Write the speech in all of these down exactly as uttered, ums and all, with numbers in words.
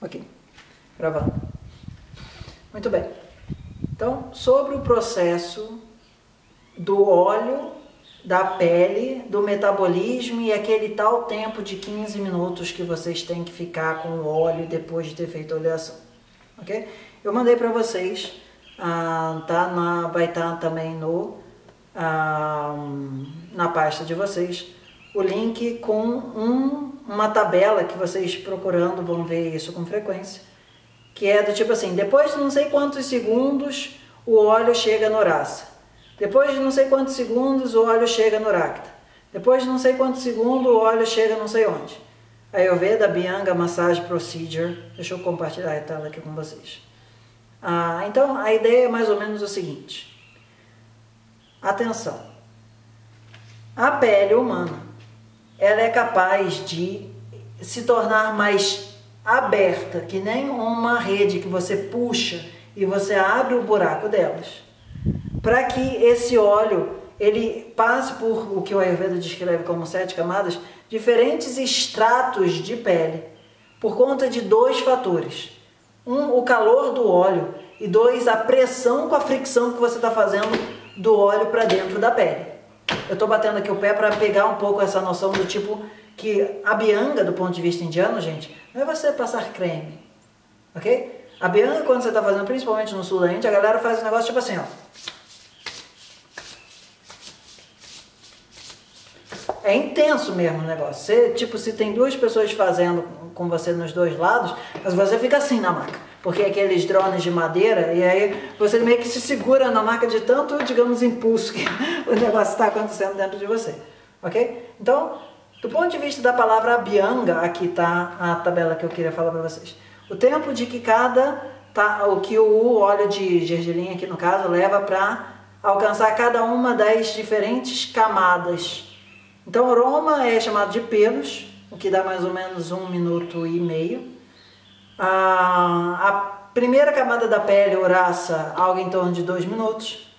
Ok, gravando. Muito bem. Então, sobre o processo do óleo, da pele, do metabolismo e aquele tal tempo de quinze minutos que vocês têm que ficar com o óleo depois de ter feito a oleação, ok? Eu mandei para vocês, ah, tá na, vai estar tá também no, ah, na pasta de vocês, o link com um, uma tabela que vocês procurando vão ver isso com frequência, que é do tipo assim, depois de não sei quantos segundos o óleo chega no raça. Depois de não sei quantos segundos o óleo chega no rakta. Depois de não sei quantos segundos o óleo chega não sei onde. Ayurveda, Abhyanga, Massage Procedure. Deixa eu compartilhar a tela aqui com vocês. Ah, então a ideia é mais ou menos o seguinte. Atenção. A pele humana, ela é capaz de se tornar mais aberta, que nem uma rede que você puxa e você abre o buraco delas, para que esse óleo, ele passe por o que o Ayurveda descreve como sete camadas, diferentes estratos de pele, por conta de dois fatores. Um, o calor do óleo, e dois, a pressão com a fricção que você está fazendo do óleo para dentro da pele. Eu estou batendo aqui o pé para pegar um pouco essa noção do tipo que a Abhyanga, do ponto de vista indiano, gente, não é você passar creme, ok? A Abhyanga, quando você está fazendo, principalmente no sul da Índia, a galera faz um negócio tipo assim, ó. É intenso mesmo o negócio. Você, tipo, se tem duas pessoas fazendo com você nos dois lados, mas você fica assim na maca, porque é aqueles drones de madeira, e aí você meio que se segura na maca de tanto, digamos, impulso que o negócio está acontecendo dentro de você, ok? Então, do ponto de vista da palavra Abhyanga, aqui está a tabela que eu queria falar para vocês. O tempo de que cada, tá, o que o óleo de gergelim, aqui no caso, leva para alcançar cada uma das diferentes camadas. Então, o aroma é chamado de pelos, o que dá mais ou menos um minuto e meio. A, a primeira camada da pele, o raça, algo em torno de dois minutos.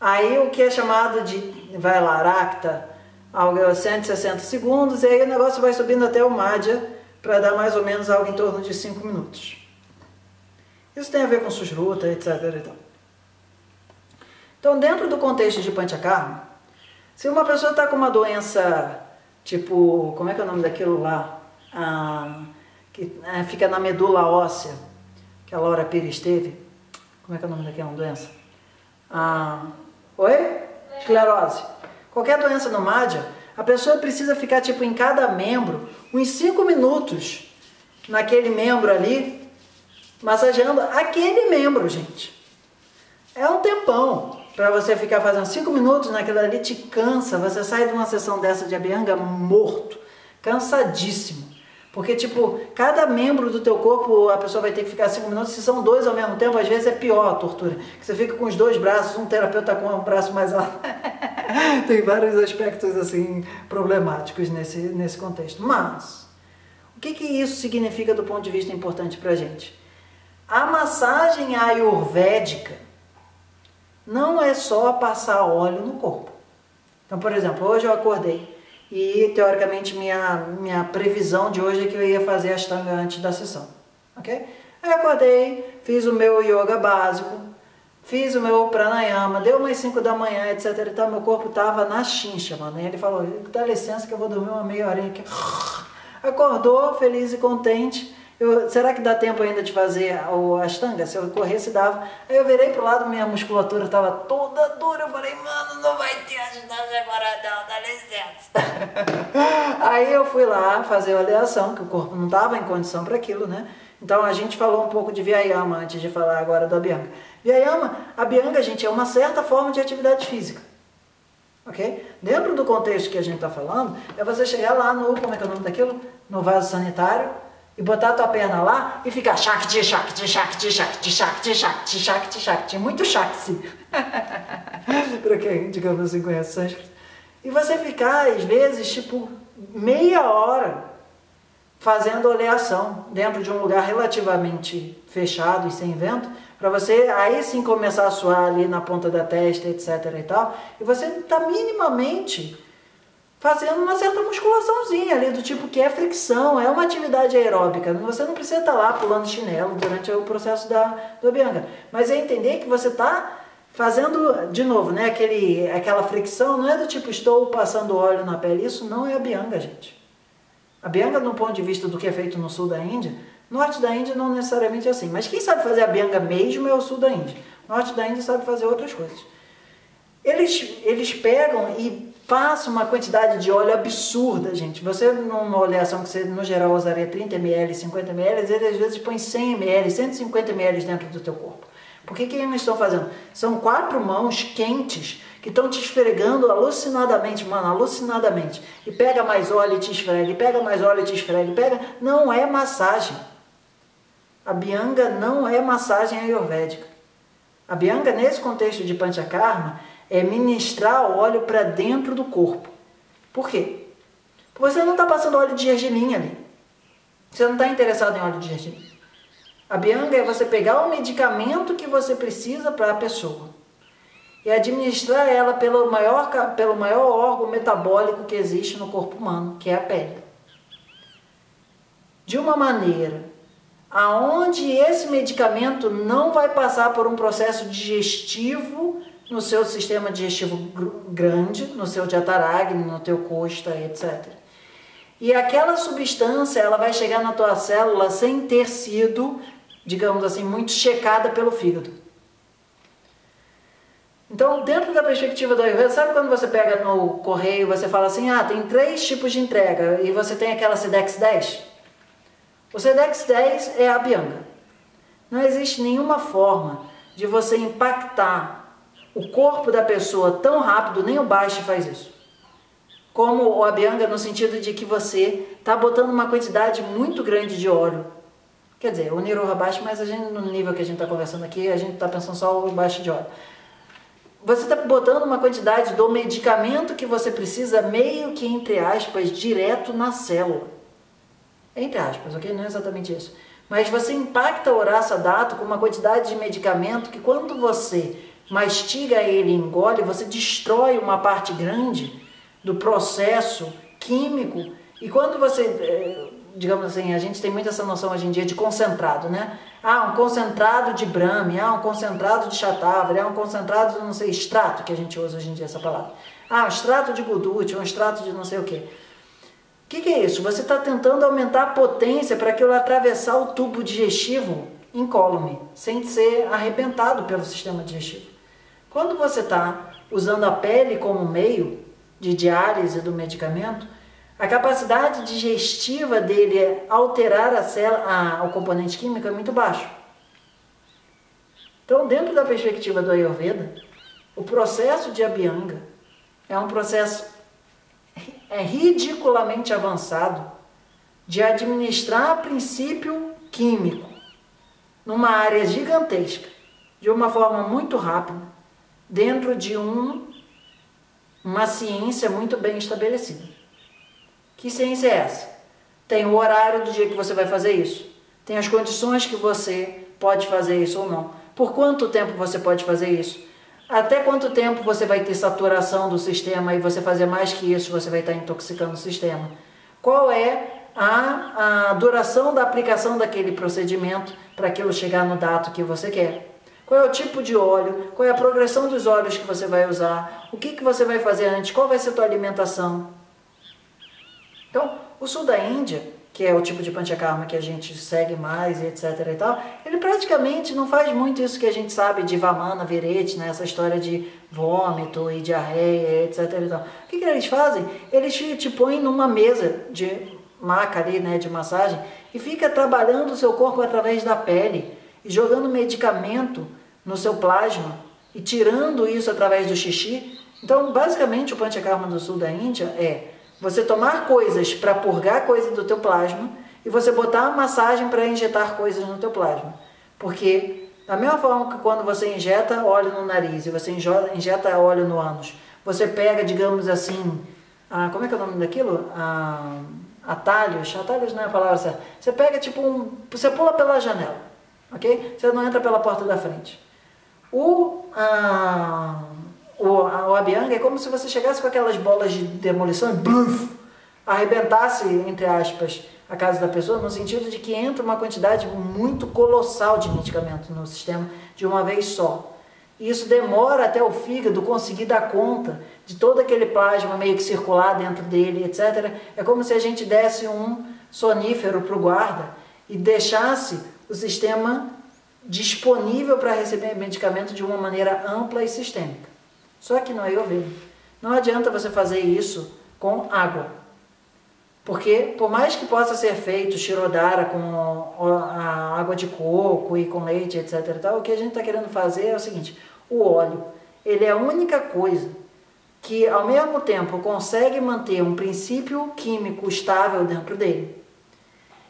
Aí, o que é chamado de, vai lá, rakta, algo cento e sessenta segundos. E aí, o negócio vai subindo até o madhya, para dar mais ou menos algo em torno de cinco minutos. Isso tem a ver com sushruta, etcétera. Então, então dentro do contexto de Panchakarma, se uma pessoa está com uma doença, tipo, como é que é o nome daquilo lá, ah, que ah, fica na medula óssea, que a Laura Pires teve, como é que é o nome daquela doença? Ah, oi? Esclerose. Qualquer doença no madhya, a pessoa precisa ficar, tipo, em cada membro, uns cinco minutos naquele membro ali, massageando aquele membro, gente. É um tempão. Para você ficar fazendo cinco minutos naquilo ali te cansa, você sai de uma sessão dessa de Abhyanga morto, cansadíssimo, porque tipo, cada membro do teu corpo a pessoa vai ter que ficar cinco minutos, se são dois ao mesmo tempo, às vezes é pior a tortura, que você fica com os dois braços, um terapeuta com um braço mais alto, tem vários aspectos assim problemáticos nesse, nesse contexto, mas o que que isso significa do ponto de vista importante pra gente? A massagem ayurvédica não é só passar óleo no corpo. Então, por exemplo, hoje eu acordei e, teoricamente, minha, minha previsão de hoje é que eu ia fazer a Ashtanga antes da sessão, ok? Aí eu acordei, fiz o meu yoga básico, fiz o meu pranayama, deu umas cinco da manhã, etcétera. Então, meu corpo estava na chincha, mano. E ele falou, dá licença que eu vou dormir uma meia horinha aqui. Acordou, feliz e contente. Eu, será que dá tempo ainda de fazer o Ashtanga? Se eu corresse, dava. Aí eu virei pro lado, minha musculatura estava toda dura. Eu falei, mano, não vai ter Ashtanga agora não, dá licença. Aí eu fui lá fazer a oleação, que o corpo não estava em condição para aquilo, né? Então a gente falou um pouco de viayama antes de falar agora do Abhyanga. Viayama, Abhyanga, gente, é uma certa forma de atividade física, ok? Dentro do contexto que a gente está falando, é você chegar lá no, como é que é o nome daquilo? No vaso sanitário, e botar a tua perna lá e ficar shakti, shakti, shakti, shakti, shakti, shakti, shakti, shakti, muito shakti, para quem, digamos assim, conhece sânscrito. E você ficar, às vezes, tipo, meia hora fazendo oleação dentro de um lugar relativamente fechado e sem vento, para você aí sim começar a suar ali na ponta da testa, etcétera e tal, e você tá minimamente fazendo uma certa musculaçãozinha ali, do tipo que é fricção, é uma atividade aeróbica. Você não precisa estar lá pulando chinelo durante o processo da abhyanga. Mas é entender que você está fazendo, de novo, né, aquele, aquela fricção, não é do tipo estou passando óleo na pele. Isso não é abhyanga, gente. Abhyanga, no ponto de vista do que é feito no sul da Índia, norte da Índia não necessariamente é assim. Mas quem sabe fazer abhyanga mesmo é o sul da Índia. Norte da Índia sabe fazer outras coisas. Eles, eles pegam e faça uma quantidade de óleo absurda, gente. Você, numa oleação que você, no geral, usaria trinta mililitros, cinquenta mililitros, ele às vezes põe cem mililitros, cento e cinquenta mililitros dentro do teu corpo. Porque o que eles estão fazendo? São quatro mãos quentes que estão te esfregando alucinadamente, mano, alucinadamente. E pega mais óleo e te esfrega, e pega mais óleo e te esfrega, e pega... Não é massagem. Abhyanga não é massagem ayurvédica. Abhyanga, nesse contexto de Panchakarma, é ministrar óleo para dentro do corpo. Por quê? Porque você não está passando óleo de gergelim ali. Você não está interessado em óleo de gergelim. Abhyanga é você pegar o medicamento que você precisa para a pessoa e administrar ela pelo maior, pelo maior órgão metabólico que existe no corpo humano, que é a pele. De uma maneira aonde esse medicamento não vai passar por um processo digestivo no seu sistema digestivo grande, no seu diatarágno, no teu costa, etcétera. E aquela substância, ela vai chegar na tua célula sem ter sido, digamos assim, muito checada pelo fígado. Então, dentro da perspectiva da Ayurveda, sabe quando você pega no correio, você fala assim, ah, tem três tipos de entrega, e você tem aquela SEDEX dez? O SEDEX dez é a abhyanga. Não existe nenhuma forma de você impactar o corpo da pessoa tão rápido, nem o baixo faz isso, como o abhyanga, no sentido de que você está botando uma quantidade muito grande de óleo. Quer dizer, o niroha baixo, mas a gente, no nível que a gente está conversando aqui, a gente está pensando só o baixo de óleo. Você está botando uma quantidade do medicamento que você precisa, meio que, entre aspas, direto na célula. Entre aspas, ok? Não é exatamente isso. Mas você impacta o raça dato com uma quantidade de medicamento que, quando você mastiga ele, engole, você destrói uma parte grande do processo químico. E quando você, digamos assim, a gente tem muito essa noção hoje em dia de concentrado, né? Ah, um concentrado de brahmi, ah, um concentrado de shatavari, ah, um concentrado de não sei, extrato, que a gente usa hoje em dia essa palavra. Ah, um extrato de gudute, um extrato de não sei o quê. O que, que é isso? Você está tentando aumentar a potência para aquilo atravessar o tubo digestivo incólume, sem ser arrebentado pelo sistema digestivo. Quando você está usando a pele como meio de diálise do medicamento, a capacidade digestiva dele alterar a célula, a, o componente químico é muito baixo. Então, dentro da perspectiva do Ayurveda, o processo de abhyanga é um processo é ridiculamente avançado de administrar princípio químico numa área gigantesca, de uma forma muito rápida, dentro de um, uma ciência muito bem estabelecida. Que ciência é essa? Tem o horário do dia que você vai fazer isso, tem as condições que você pode fazer isso ou não, por quanto tempo você pode fazer isso, até quanto tempo você vai ter saturação do sistema e você fazer mais que isso, você vai estar intoxicando o sistema. Qual é a, a duração da aplicação daquele procedimento para aquilo chegar no dato que você quer? Qual é o tipo de óleo, qual é a progressão dos óleos que você vai usar, o que, que você vai fazer antes, qual vai ser a tua alimentação. Então, o sul da Índia, que é o tipo de Panchakarma que a gente segue mais, etcétera e tal, ele praticamente não faz muito isso que a gente sabe de Vamana, Virechana, né, essa história de vômito e diarreia, etcétera e tal. O que, que eles fazem? Eles te põem numa mesa de maca ali, né, de massagem, e fica trabalhando o seu corpo através da pele, e jogando medicamento no seu plasma e tirando isso através do xixi. Então, basicamente, o Panchakarma do sul da Índia é você tomar coisas para purgar coisa do teu plasma e você botar a massagem para injetar coisas no teu plasma. Porque, da mesma forma que quando você injeta óleo no nariz e você injeta óleo no ânus, você pega, digamos assim, a, como é que é o nome daquilo? A, atalhos, atalhos não é a palavra certa. Você pega tipo um... você pula pela janela. Ok? Você não entra pela porta da frente. O, ah, o, o abhyanga é como se você chegasse com aquelas bolas de demolição e bluf, arrebentasse, entre aspas, a casa da pessoa, no sentido de que entra uma quantidade muito colossal de medicamento no sistema de uma vez só. E isso demora até o fígado conseguir dar conta de todo aquele plasma meio que circular dentro dele, etcétera. É como se a gente desse um sonífero para o guarda e deixasse o sistema disponível para receber medicamento de uma maneira ampla e sistêmica. Só que no Ayurveda não adianta você fazer isso com água, porque por mais que possa ser feito shirodara com a água de coco e com leite, etcétera, tal, o que a gente está querendo fazer é o seguinte: o óleo, ele é a única coisa que ao mesmo tempo consegue manter um princípio químico estável dentro dele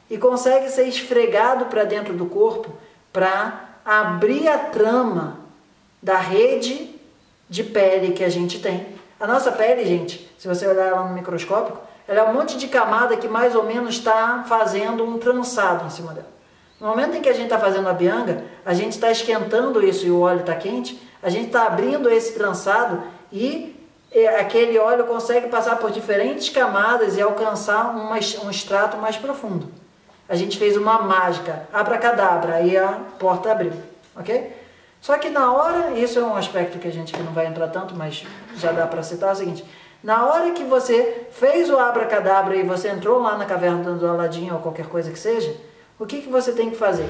e consegue ser esfregado para dentro do corpo para abrir a trama da rede de pele que a gente tem. A nossa pele, gente, se você olhar ela no microscópio, ela é um monte de camada que mais ou menos está fazendo um trançado em cima dela. No momento em que a gente está fazendo a abhyanga, a gente está esquentando isso e o óleo está quente, a gente está abrindo esse trançado e aquele óleo consegue passar por diferentes camadas e alcançar uma, um extrato mais profundo. A gente fez uma mágica, abracadabra, aí a porta abriu, ok? Só que na hora, isso é um aspecto que a gente não vai entrar tanto, mas já dá para citar, é o seguinte: na hora que você fez o abracadabra e você entrou lá na caverna do Aladim ou qualquer coisa que seja, o que, que você tem que fazer?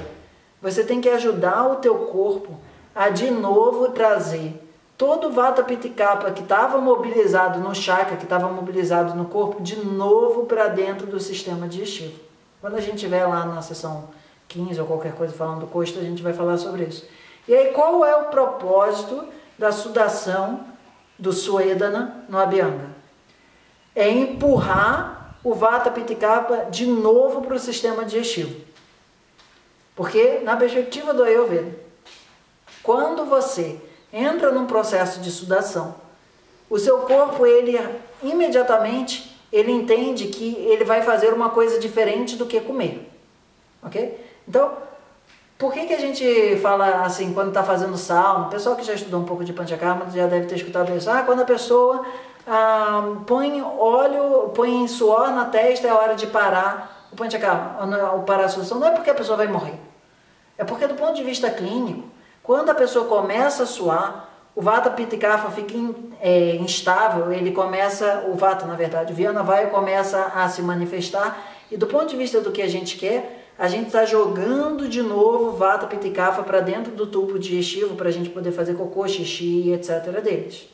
Você tem que ajudar o teu corpo a de novo trazer todo o Vata Pitta Kapha que estava mobilizado no chakra, que estava mobilizado no corpo, de novo para dentro do sistema digestivo. Quando a gente estiver lá na sessão quinze ou qualquer coisa falando do costo, a gente vai falar sobre isso. E aí, qual é o propósito da sudação do Suedana no abhyanga? É empurrar o Vata Pitta Kapha de novo para o sistema digestivo. Porque, na perspectiva do Ayurveda, quando você entra num processo de sudação, o seu corpo, ele imediatamente, ele entende que ele vai fazer uma coisa diferente do que comer, ok? Então, por que que a gente fala assim, quando está fazendo sauna, o pessoal que já estudou um pouco de Panchakarma já deve ter escutado isso, ah, quando a pessoa ah, põe óleo, põe suor na testa, é hora de parar o Panchakarma, ou parar a solução. Não é porque a pessoa vai morrer, é porque do ponto de vista clínico, quando a pessoa começa a suar, o Vata Pitta Kapha fica in, é, instável, ele começa, o Vata na verdade, o Viana vai e começa a se manifestar, e do ponto de vista do que a gente quer, a gente está jogando de novo o Vata Pitta Kapha para dentro do tubo digestivo, para a gente poder fazer cocô, xixi, etcétera deles.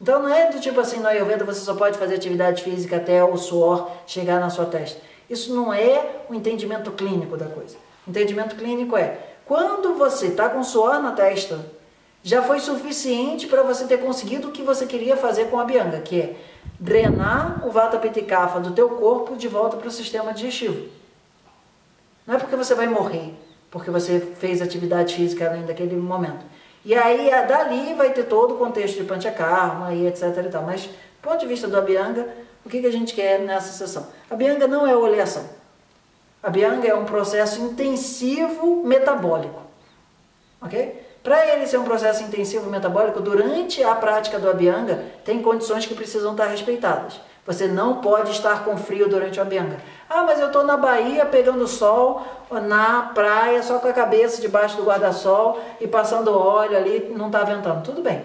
Então não é do tipo assim, no Ayurveda você só pode fazer atividade física até o suor chegar na sua testa. Isso não é o entendimento clínico da coisa. O entendimento clínico é: quando você está com suor na testa, já foi suficiente para você ter conseguido o que você queria fazer com a abhyanga, que é drenar o Vata Pitta Kapha do teu corpo de volta para o sistema digestivo. Não é porque você vai morrer, porque você fez atividade física além daquele momento. E aí, dali vai ter todo o contexto de Panchakarma e etc e tal. Mas, do ponto de vista do abhyanga, o que a gente quer nessa sessão? A abhyanga não é oleação. A abhyanga é um processo intensivo metabólico, ok? Para ele ser um processo intensivo metabólico, durante a prática do abhyanga, tem condições que precisam estar respeitadas. Você não pode estar com frio durante o abhyanga. Ah, mas eu estou na Bahia pegando sol, na praia, só com a cabeça debaixo do guarda-sol e passando óleo ali, não está ventando. Tudo bem.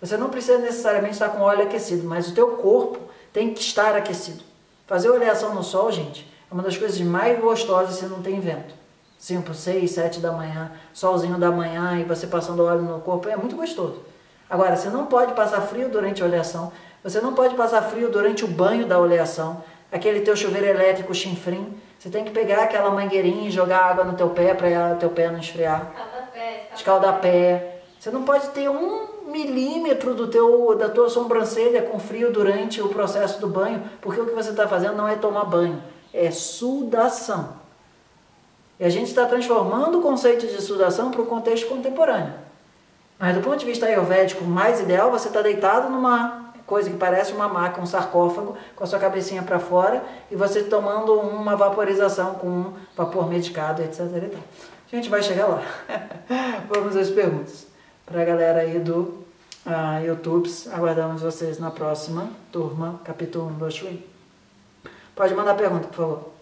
Você não precisa necessariamente estar com óleo aquecido, mas o teu corpo tem que estar aquecido. Fazer oleação no sol, gente, é uma das coisas mais gostosas se não tem vento. cinco, seis, sete da manhã, solzinho da manhã e você passando óleo no corpo, é muito gostoso. Agora, você não pode passar frio durante a oleação, você não pode passar frio durante o banho da oleação, aquele teu chuveiro elétrico chinfrim, você tem que pegar aquela mangueirinha e jogar água no teu pé para o teu pé não esfriar. Escaldar pé. Você não pode ter um milímetro do teu, da tua sobrancelha com frio durante o processo do banho, porque o que você está fazendo não é tomar banho. É sudação. E a gente está transformando o conceito de sudação para o contexto contemporâneo. Mas do ponto de vista ayurvédico, mais ideal, você está deitado numa coisa que parece uma maca, um sarcófago, com a sua cabecinha para fora, e você tomando uma vaporização com um vapor medicado, etcétera. A gente vai chegar lá. Vamos às perguntas para a galera aí do uh, YouTubes. Aguardamos vocês na próxima turma, capítulo um do Ashtanga. Pode mandar pergunta, por favor.